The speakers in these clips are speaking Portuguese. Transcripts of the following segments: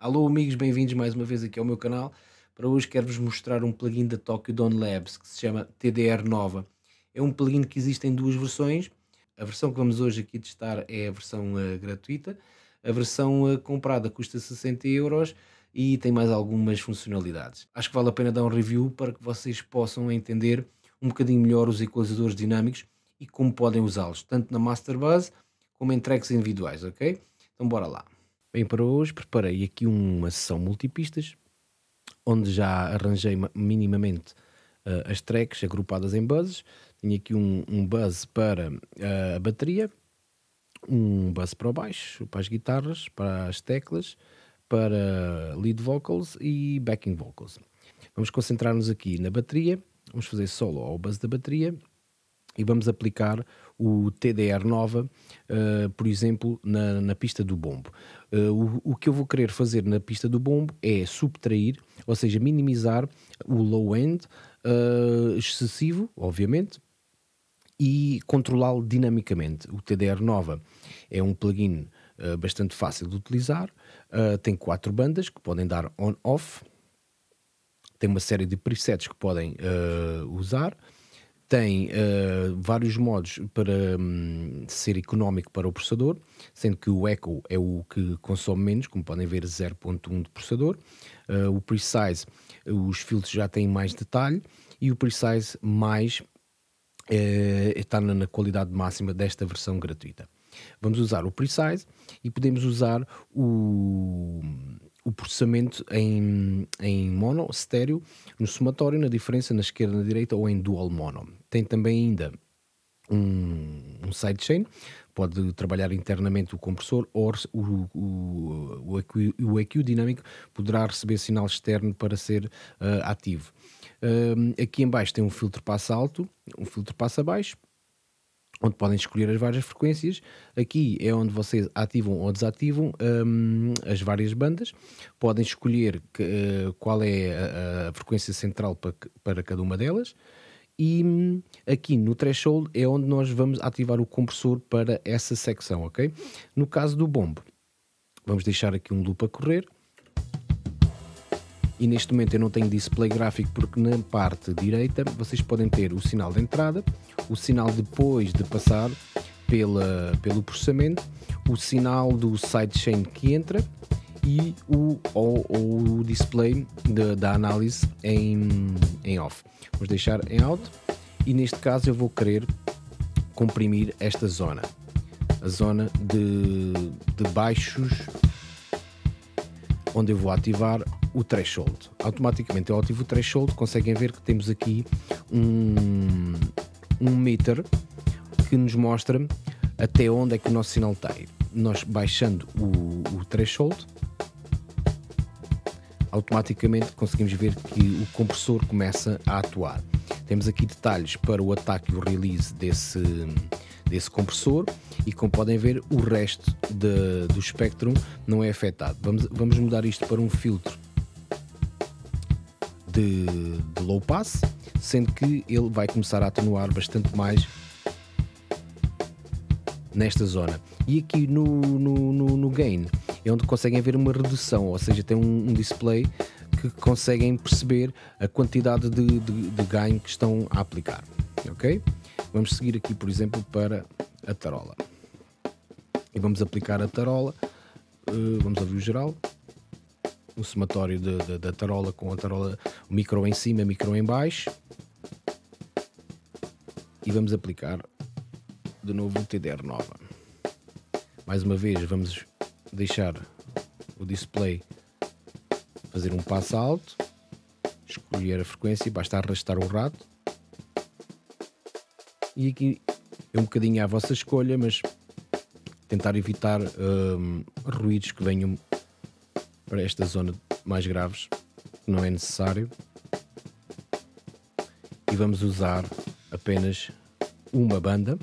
Alô amigos, bem-vindos mais uma vez aqui ao meu canal. Para hoje quero-vos mostrar um plugin da Tokyo Dawn Labs que se chama TDR Nova. É um plugin que existe em duas versões. A versão que vamos hoje aqui testar é a versão gratuita. A versão comprada custa 60€ e tem mais algumas funcionalidades. Acho que vale a pena dar um review para que vocês possam entender um bocadinho melhor os equalizadores dinâmicos e como podem usá-los, tanto na master base como em tracks individuais, ok? Então bora lá. Bem, para hoje preparei aqui uma sessão multipistas, onde já arranjei minimamente as tracks agrupadas em buzzes. Tenho aqui um buzz para a bateria, um buzz para o baixo, para as guitarras, para as teclas, para lead vocals e backing vocals. Vamos concentrar-nos aqui na bateria, vamos fazer solo ao buzz da bateria e vamos aplicar o TDR Nova, por exemplo, na pista do bombo. O que eu vou querer fazer na pista do bombo é subtrair, ou seja, minimizar o low-end excessivo, obviamente, e controlá-lo dinamicamente. O TDR Nova é um plugin bastante fácil de utilizar, tem 4 bandas que podem dar on-off, tem uma série de presets que podem usar, tem vários modos para ser económico para o processador, sendo que o Echo é o que consome menos, como podem ver 0.1 de processador, o Precise, os filtros já têm mais detalhe e o Precise mais está na qualidade máxima desta versão gratuita. Vamos usar o Precise e podemos usar o processamento em mono, estéreo, no somatório, na diferença, na esquerda, na direita ou em dual mono. Tem também ainda um sidechain, pode trabalhar internamente o compressor ou o EQ dinâmico poderá receber sinal externo para ser ativo. Aqui em baixo tem um filtro passa alto, um filtro passa baixo, onde podem escolher as várias frequências. Aqui é onde vocês ativam ou desativam as várias bandas, podem escolher qual é a frequência central para cada uma delas, e aqui no threshold é onde nós vamos ativar o compressor para essa secção, ok? No caso do bombo, vamos deixar aqui um loop a correr, e neste momento eu não tenho display gráfico porque na parte direita vocês podem ter o sinal de entrada, o sinal depois de passar pelo processamento, o sinal do sidechain que entra e o display da análise em off. Vamos deixar em alto e neste caso eu vou querer comprimir esta zona, a zona de baixos, onde eu vou ativar o threshold. Automaticamente eu ativo o threshold, conseguem ver que temos aqui um meter que nos mostra até onde é que o nosso sinal está. Nós baixando o threshold, automaticamente conseguimos ver que o compressor começa a atuar. Temos aqui detalhes para o ataque e o release desse compressor e, como podem ver, o resto do espectro não é afetado. Vamos mudar isto para um filtro de low pass, sendo que ele vai começar a atenuar bastante mais nesta zona. E aqui no gain é onde conseguem ver uma redução, ou seja, tem um display que conseguem perceber a quantidade de gain que estão a aplicar, ok? Vamos seguir aqui, por exemplo, para a tarola e vamos aplicar a tarola. Vamos ouvir o geral, um somatório da tarola com a tarola, o micro em cima, o micro em baixo, e vamos aplicar de novo o TDR Nova. Mais uma vez vamos deixar o display fazer um passo alto, escolher a frequência, basta arrastar o rato, e aqui é um bocadinho à vossa escolha, mas tentar evitar ruídos que venham para esta zona mais graves, que não é necessário, e vamos usar apenas uma banda,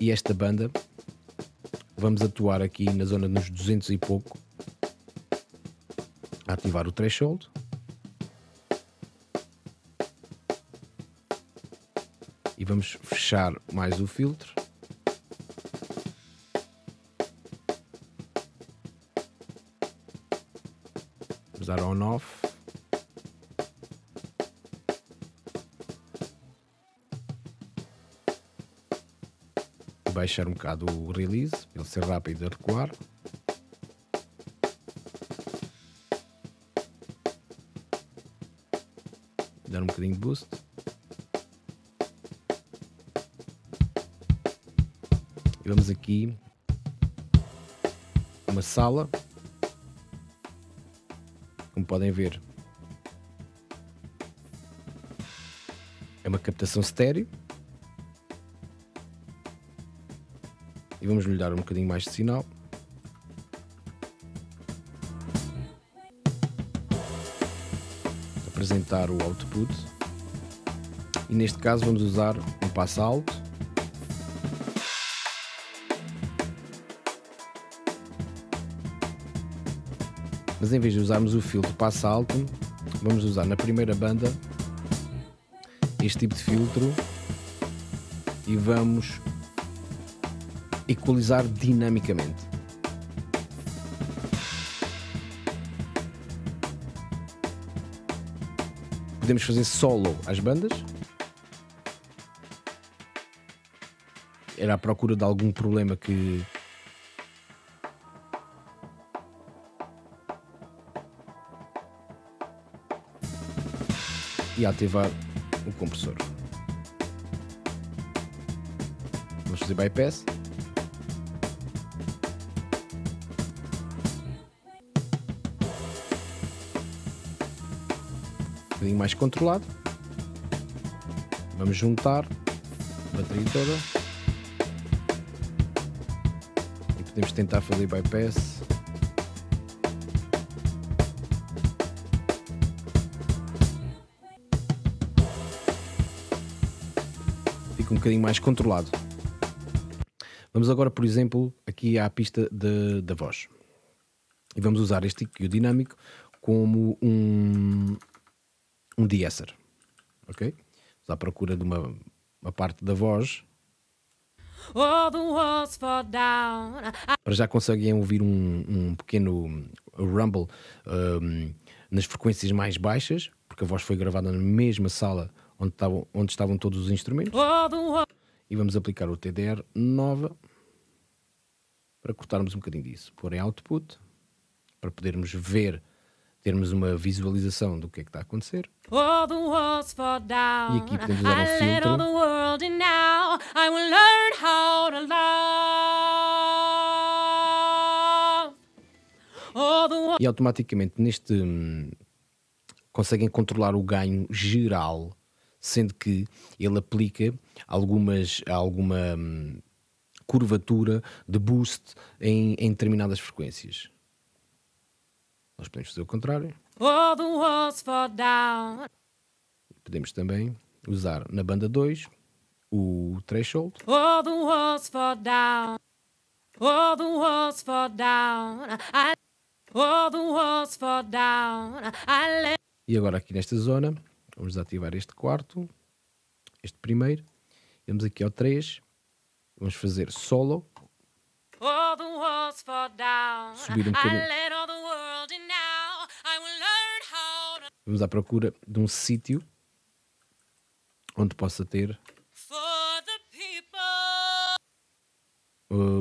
e esta banda vamos atuar aqui na zona dos 200 e pouco, a ativar o threshold. E vamos fechar mais o filtro. vamos dar on off. Baixar um bocado o release, para ele ser rápido a recuar. Dar um bocadinho de boost. E vamos aqui uma sala. Como podem ver, é uma captação estéreo. E vamos lhe dar um bocadinho mais de sinal. Apresentar o output. E neste caso vamos usar um passo alto. Mas em vez de usarmos o filtro passo alto, vamos usar na primeira banda este tipo de filtro e vamos equalizar dinamicamente. Podemos fazer solo às bandas. Era à procura de algum problema e ativar o compressor. Vamos fazer bypass. Um bocadinho mais controlado. Vamos juntar a bateria toda e podemos tentar fazer bypass. Fica um bocadinho mais controlado. Vamos agora, por exemplo, aqui à pista da voz e vamos usar este EQ dinâmico como um de-esser, ok? Vamos à procura de uma parte da voz. Para já conseguem ouvir um pequeno rumble nas frequências mais baixas, porque a voz foi gravada na mesma sala onde estavam todos os instrumentos. E vamos aplicar o TDR Nova para cortarmos um bocadinho disso. Pôr em output, para podermos ver, termos uma visualização do que é que está a acontecer. E aqui podemos usar um filtro. E automaticamente conseguem controlar o ganho geral, sendo que ele aplica alguma curvatura de boost em determinadas frequências. Nós podemos fazer o contrário. Podemos também usar na banda 2 o threshold. E agora aqui nesta zona, vamos desativar este quarto, este primeiro. Vamos aqui ao 3. Vamos fazer solo. Subir um bocadinho. Vamos à procura de um sítio onde possa ter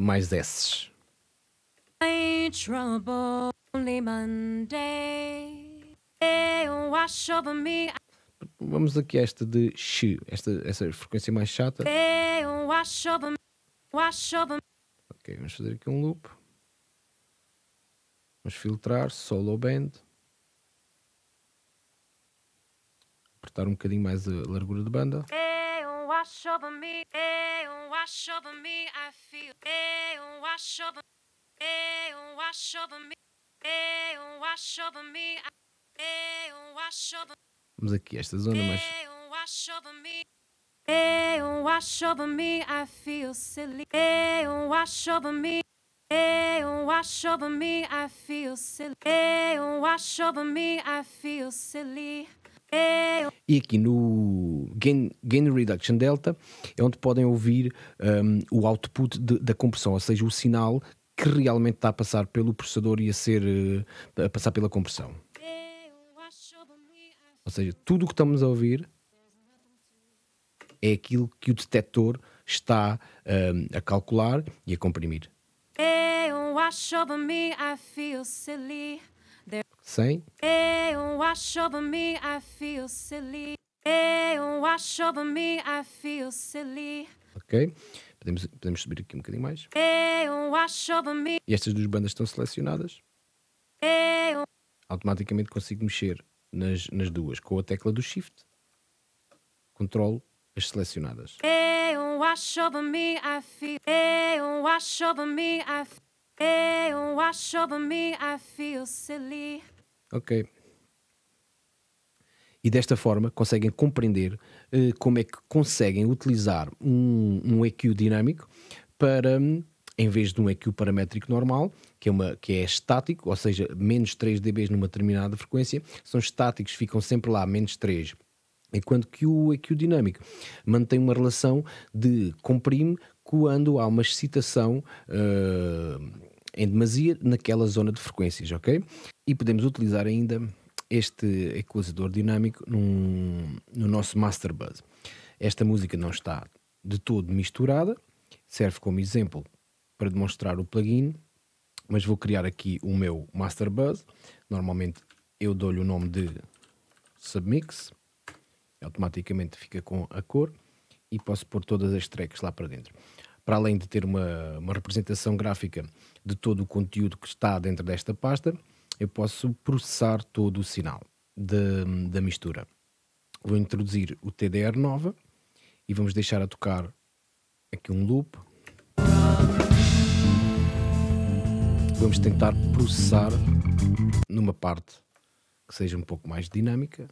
mais S's. Vamos aqui a esta de X, essa frequência mais chata. Ok, vamos fazer aqui um loop. Vamos filtrar, solo band. Apertar um bocadinho mais a largura de banda. Vamos aqui a esta zona mais. E aqui no Gain Reduction Delta é onde podem ouvir o output da compressão, ou seja, o sinal que realmente está a passar pelo processador e a passar pela compressão. Ou seja, tudo o que estamos a ouvir é aquilo que o detector está a calcular e a comprimir. Sem. Ok. Podemos subir aqui um bocadinho mais. E estas duas bandas estão selecionadas. Automaticamente consigo mexer nas duas com a tecla do Shift. Controlo as selecionadas. Ok. E desta forma conseguem compreender como é que conseguem utilizar um EQ dinâmico para, em vez de um EQ paramétrico normal, que é estático, ou seja, menos 3 dB numa determinada frequência, são estáticos, ficam sempre lá, menos 3. Enquanto que o EQ dinâmico mantém uma relação de comprime quando há uma excitação em demasia naquela zona de frequências, ok? E podemos utilizar ainda este equalizador dinâmico no nosso master buzz. Esta música não está de todo misturada, serve como exemplo para demonstrar o plugin, mas vou criar aqui o meu master buzz. Normalmente eu dou-lhe o nome de submix, automaticamente fica com a cor e posso pôr todas as tracks lá para dentro. Para além de ter uma representação gráfica de todo o conteúdo que está dentro desta pasta, eu posso processar todo o sinal da mistura. Vou introduzir o TDR Nova e vamos deixar a tocar aqui um loop. Vamos tentar processar numa parte que seja um pouco mais dinâmica.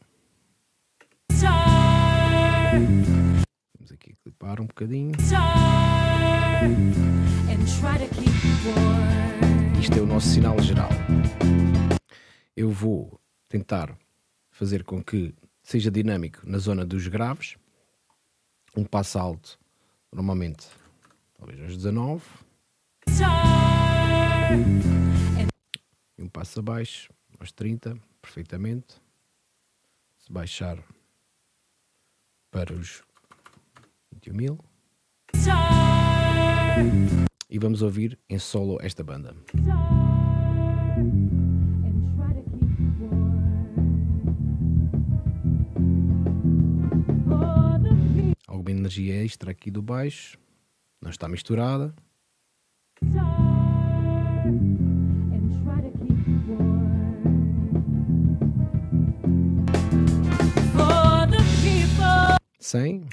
Vamos aqui clipar um bocadinho. Isto é o nosso sinal geral. Eu vou tentar fazer com que seja dinâmico na zona dos graves. Um passo alto, normalmente, talvez aos 19. E um passo abaixo, aos 30, perfeitamente. Se baixar para os 21.000. E vamos ouvir em solo esta banda. Alguma energia extra aqui do baixo, não está misturada. Sem.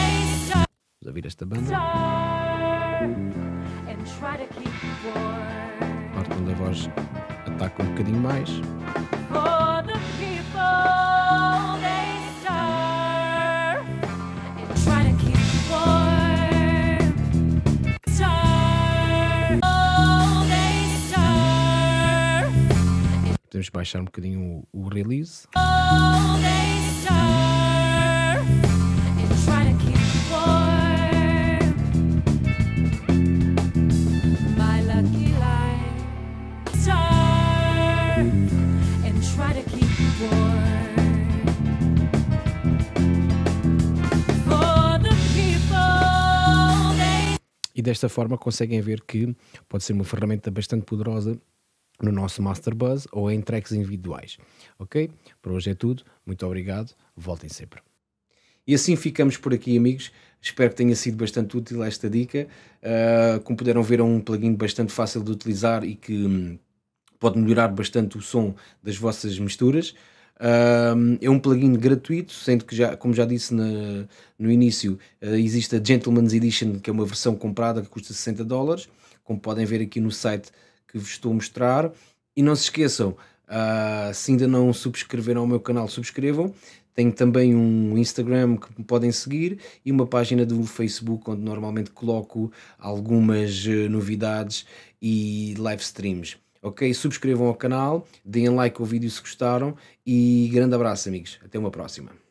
Vamos ouvir esta banda. Parte onde a voz ataca um bocadinho mais. Podemos baixar um bocadinho o release. E desta forma conseguem ver que pode ser uma ferramenta bastante poderosa no nosso Master Buzz ou em tracks individuais. Ok? Por hoje é tudo. Muito obrigado. Voltem sempre. E assim ficamos por aqui, amigos. Espero que tenha sido bastante útil esta dica. Como puderam ver, é um plugin bastante fácil de utilizar e que pode melhorar bastante o som das vossas misturas. É um plugin gratuito, sendo que, como já disse no início, existe a Gentleman's Edition, que é uma versão comprada que custa $60, como podem ver aqui no site que vos estou a mostrar. E não se esqueçam, se ainda não subscreveram ao meu canal, subscrevam. Tenho também um Instagram que me podem seguir e uma página do Facebook onde normalmente coloco algumas novidades e live streams. Ok? Subscrevam ao canal, deem like ao vídeo se gostaram e grande abraço, amigos. Até uma próxima.